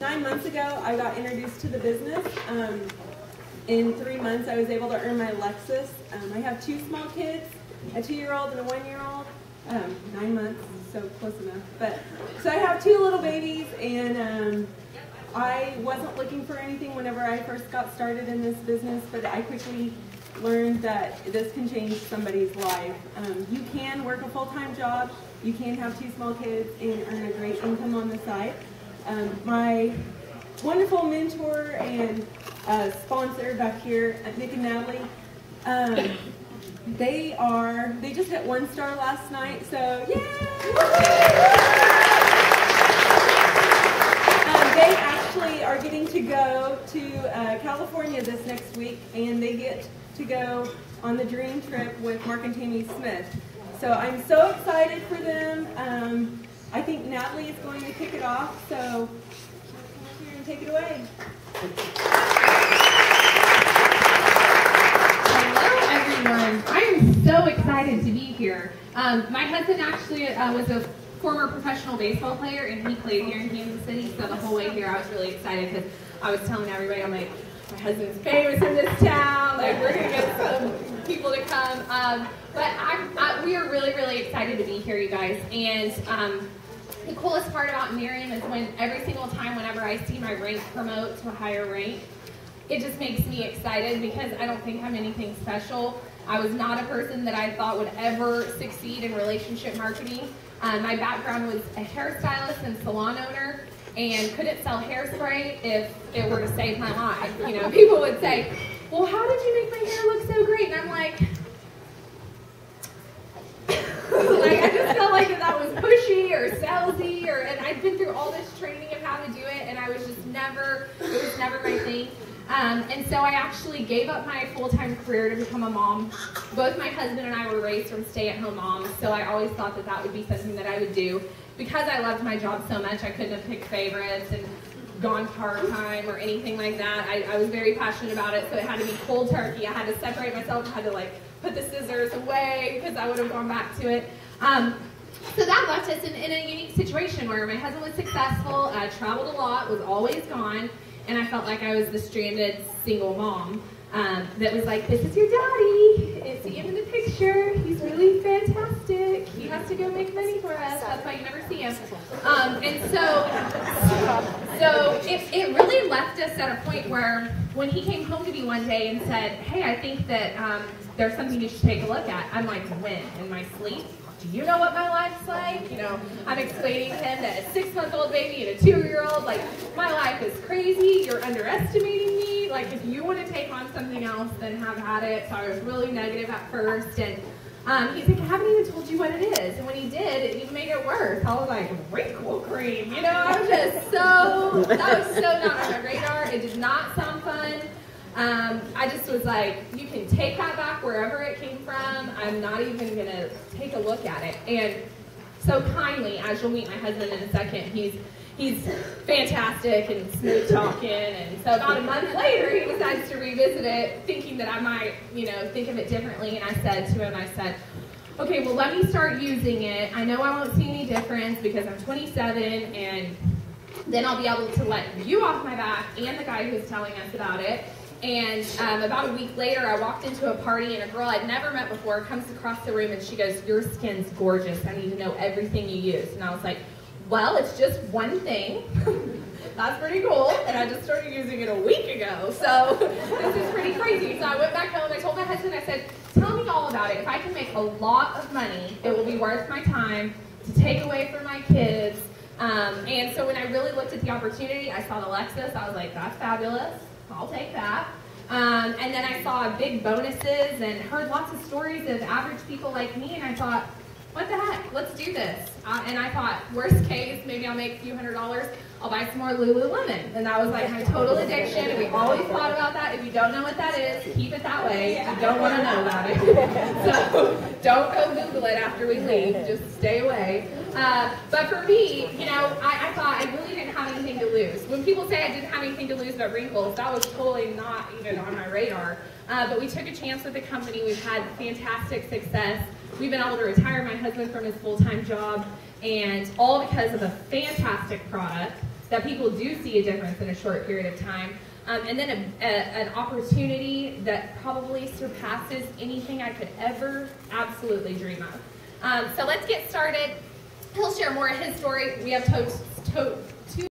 9 months ago, I got introduced to the business. In 3 months, I was able to earn my Lexus. I have two small kids, a 2-year-old and a 1-year-old. 9 months, so close enough. So I have two little babies, and I wasn't looking for anything whenever I first got started in this business, but I quickly learned that this can change somebody's life. You can work a full-time job, you can have two small kids, and earn a great income on the side. My wonderful mentor and sponsor back here, Nick and Natalie, they just hit 1 star last night, so yay! They actually are getting to go to California this next week, and they get to go on the dream trip with Mark and Tammy Smith. So I'm so excited for them. I think Natalie is going to kick it off, so she's going to take it away. Hello everyone. I am so excited to be here. My husband actually was a former professional baseball player, and he played here in Kansas City, so the whole way here I was really excited because I was telling everybody, I'm like, my husband's famous in this town, like we're going to get some people to come. But we are really, really excited to be here, you guys. And the coolest part about Nerium is when every single time whenever I see my rank promote to a higher rank, it just makes me excited because I don't think I'm anything special. I was not a person that I thought would ever succeed in relationship marketing. My background was a hairstylist and salon owner, and couldn't sell hairspray if it were to save my life. You know, people would say, well, how did you make my hair look so great? And I'm like, I just felt like that was pushy or salesy, and I'd been through all this training of how to do it, and I was just never, it was never my thing. And so I actually gave up my full-time career to become a mom. Both my husband and I were raised from stay-at-home moms, so I always thought that that would be something that I would do. Because I loved my job so much, I couldn't have picked favorites and gone part-time or anything like that. I was very passionate about it, so it had to be cold turkey. I had to separate myself. I had to like put the scissors away because I would have gone back to it. So that left us in a unique situation where my husband was successful, traveled a lot, was always gone, and I felt like I was the stranded single mom that was like, this is your daddy. It's him in the picture. He's really fantastic. He has to go make money for us. That's why you never see him. And so it really left us at a point where when he came home to me one day and said, hey, I think that there's something you should take a look at. I'm like, when? In my sleep? Do you know what my life's like? You know, I'm explaining to him that a 6-month-old baby and a 2-year-old, like, my life is crazy. You're underestimating me. Like, if you want to take on something else, then have at it. So I was really negative at first, and he's like, I haven't even told you what it is. And when he did, it even made it worse. I was like, wrinkle cream, you know? I was just so, that was so not on my radar. It did not sound fun. I just was like, you can take that back wherever it came from. I'm not even going to take a look at it. And so kindly, as you'll meet my husband in a second, He's fantastic and smooth talking, and so about a month later he decides to revisit it, thinking that I might, you know, think of it differently. And I said to him, I said, okay, well, let me start using it. I know I won't see any difference because I'm 27, and then I'll be able to let you off my back and the guy who's telling us about it. And about a week later, I walked into a party, and a girl I'd never met before comes across the room, and she goes, your skin's gorgeous. I need to know everything you use. And I was like, well, it's just one thing. That's pretty cool. And I just started using it a week ago. So this is pretty crazy. So I went back home. I told my husband, I said, tell me all about it. If I can make a lot of money, it will be worth my time to take away from my kids. And so when I really looked at the opportunity, I saw the Lexus. I was like, that's fabulous. I'll take that. And then I saw big bonuses and heard lots of stories of average people like me. And I thought, what the heck, let's do this. And I thought, worst case, maybe I'll make a few $100s, I'll buy some more Lululemon. And that was like my total addiction, and we always thought about that. If you don't know what that is, keep it that way. You don't want to know about it. So don't go Google it after we leave, just stay away. But for me, you know, I thought I really didn't have anything to lose. When people say I didn't have anything to lose but wrinkles, that was totally not even on my radar. But we took a chance with the company. We've had fantastic success. We've been able to retire my husband from his full-time job, and all because of a fantastic product, that people do see a difference in a short period of time. And then an opportunity that probably surpasses anything I could ever absolutely dream of. So let's get started. He'll share more of his story. We have